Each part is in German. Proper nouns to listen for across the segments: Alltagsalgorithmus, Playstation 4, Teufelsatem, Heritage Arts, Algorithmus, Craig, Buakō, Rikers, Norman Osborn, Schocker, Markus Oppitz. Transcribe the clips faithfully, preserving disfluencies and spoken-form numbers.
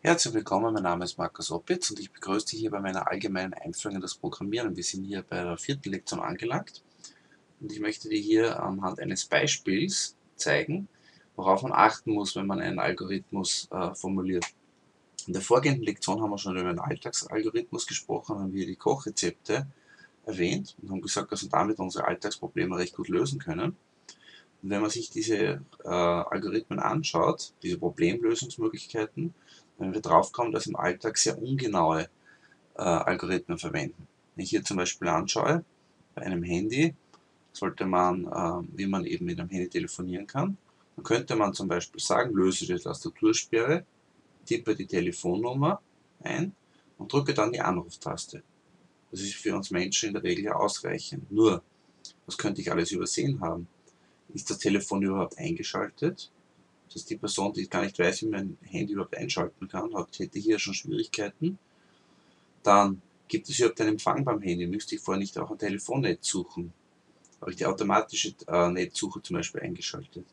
Herzlich willkommen, mein Name ist Markus Oppitz und ich begrüße dich hier bei meiner allgemeinen Einführung in das Programmieren. Wir sind hier bei der vierten Lektion angelangt und ich möchte dir hier anhand eines Beispiels zeigen, worauf man achten muss, wenn man einen Algorithmus äh, formuliert. In der vorgehenden Lektion haben wir schon über einen Alltagsalgorithmus gesprochen, haben wir die Kochrezepte erwähnt und haben gesagt, dass wir damit unsere Alltagsprobleme recht gut lösen können. Und wenn man sich diese äh, Algorithmen anschaut, diese Problemlösungsmöglichkeiten, wenn wir drauf kommen, dass im Alltag sehr ungenaue äh, Algorithmen verwenden. Wenn ich hier zum Beispiel anschaue, bei einem Handy, sollte man, äh, wie man eben mit einem Handy telefonieren kann, dann könnte man zum Beispiel sagen, löse die Tastatursperre, tippe die Telefonnummer ein und drücke dann die Anruftaste. Das ist für uns Menschen in der Regel ja ausreichend. Nur, was könnte ich alles übersehen haben? Ist das Telefon überhaupt eingeschaltet? Dass die Person, die gar nicht weiß, wie man ein Handy überhaupt einschalten kann, hat, hätte hier schon Schwierigkeiten. Dann gibt es überhaupt einen Empfang beim Handy. Müsste ich vorher nicht auch ein Telefonnetz suchen? Habe ich die automatische äh, Netzsuche zum Beispiel eingeschaltet?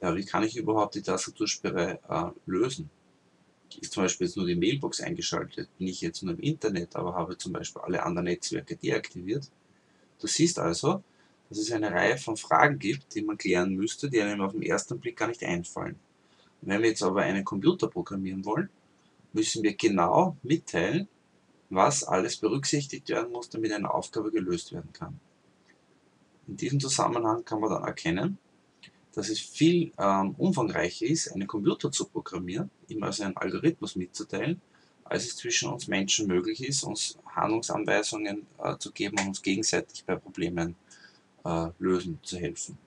Ja, wie kann ich überhaupt die Tastatursperre äh, lösen? Ist zum Beispiel jetzt nur die Mailbox eingeschaltet? Bin ich jetzt nur im Internet, aber habe zum Beispiel alle anderen Netzwerke deaktiviert? Du siehst also, dass es eine Reihe von Fragen gibt, die man klären müsste, die einem auf den ersten Blick gar nicht einfallen. Wenn wir jetzt aber einen Computer programmieren wollen, müssen wir genau mitteilen, was alles berücksichtigt werden muss, damit eine Aufgabe gelöst werden kann. In diesem Zusammenhang kann man dann erkennen, dass es viel ähm, umfangreicher ist, einen Computer zu programmieren, ihm also einen Algorithmus mitzuteilen, als es zwischen uns Menschen möglich ist, uns Handlungsanweisungen äh, zu geben und uns gegenseitig bei Problemen Äh, lösen zu helfen.